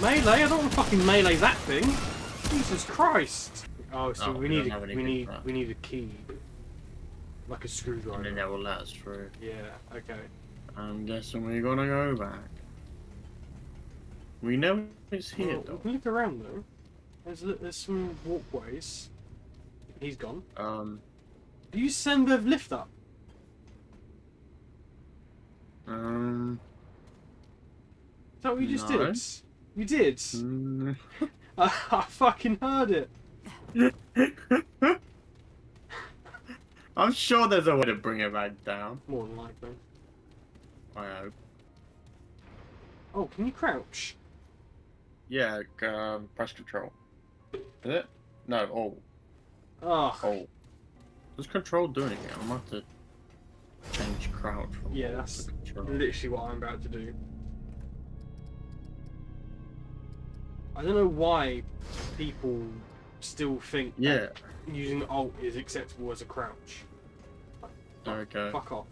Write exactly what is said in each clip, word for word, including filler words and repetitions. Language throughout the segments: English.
Melee? I don't want to fucking melee that thing. Jesus Christ. Oh, so oh, we, we need a, we need we need a key, like a screwdriver. And then that will let us through. Yeah. Okay. I'm guessing we're gonna go back. We know it's here. Well, though. We can look around though. There's there's some walkways. He's gone. Um. Do you send the lift up? Um. Is that what you just no. did? You did? Mm. I, I fucking heard it. I'm sure there's a way to bring it back down. More than likely. I hope. Oh, can you crouch? Yeah, um, press control. Is it? No, all. Oh. Oh. Oh. Does control do anything? I'm gonna have to change crouch from Yeah, that's literally what I'm about to do. I don't know why people still think yeah. that using alt is acceptable as a crouch. Okay. Fuck off.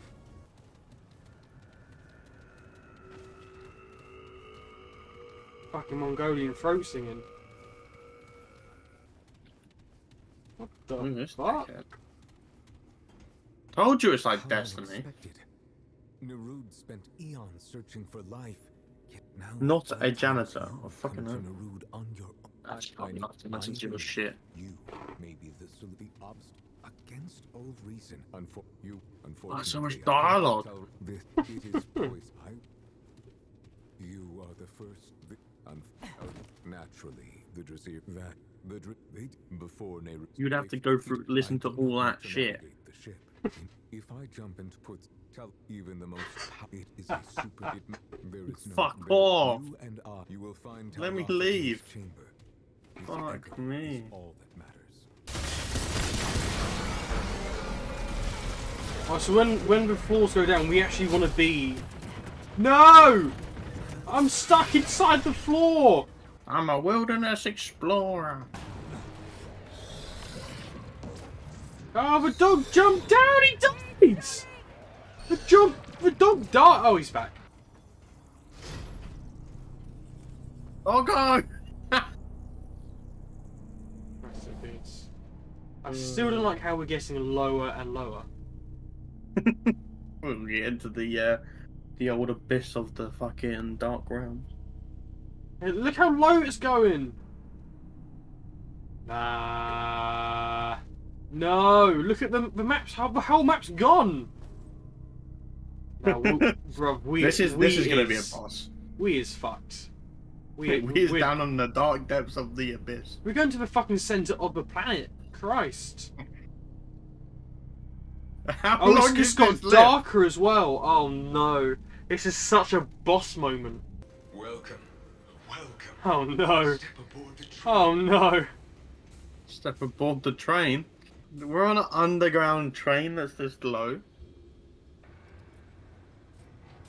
Fucking Mongolian throat singing. What the Ooh, this fuck? Dickhead. Told you it's like destiny. Narud spent eons searching for life. Now not a janitor. I fucking know. On your That's probably not much of a shit. You may be the sort of the obstacle against all reason. Unfor you, unfortunately, oh, so much dialogue. This, it is voice. I, you are the first. The, un, uh, naturally, the Drasir that the they, before Nehru. You'd have to go through, listen to all that shit. If I jump into puts. Even the most it is a super it, there is no fuck off you and I, you will find let me leave chamber. Fuck me all that matters. Oh, so when when the floors go down we actually want to be no I'm stuck inside the floor. I'm a wilderness explorer. Oh, the dog jumped down, he died. The jump! The dog died! Oh, he's back. Oh, God! I still don't like how we're getting lower and lower. We'll get into the, uh, the old abyss of the fucking dark realms. Hey, look how low it's going! Nah. No! Look at the, the maps, the whole map's gone! Now, we, bro, we, this is we this is, is gonna be a boss. We is fucked. We, we is down on the dark depths of the abyss. We're going to the fucking centre of the planet. Christ! How oh, long it's, it's got darker as well. Oh no! This is such a boss moment. Welcome, welcome. Oh no! Step aboard the train. Oh no! Step aboard the train. We're on an underground train that's this low.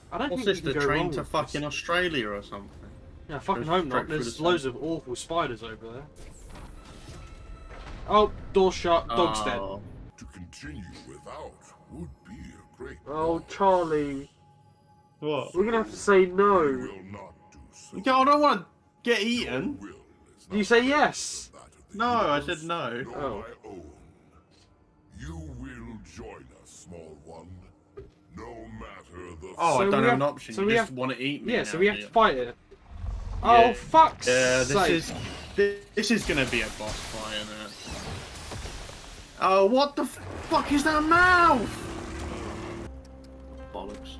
I don't What's think this, the train to fucking this. Australia or something? Yeah, I fucking hope not. There's the loads sun. Of awful spiders over there. Oh, door shut, dog's oh. dead. To continue without would be a great Oh, Charlie. What? We're gonna have to say no. Will not do so. Yo, I don't want to get eaten. Do you say yes? No, I said no. Oh. You will join us, small one. No matter the oh, so I don't have an option. So you we just have, want to eat me. Yeah, now, so we have yeah. to fight it. Oh, yeah. fuck's uh, this sake. Is, this, this is going to be a boss fight, isn't it? Oh, what the fuck is that mouth? Bollocks.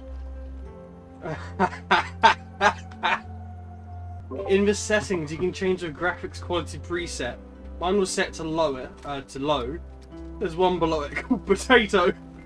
In the settings, you can change the graphics quality preset. Mine was set to lower, uh, to low. There's one below it called Potato.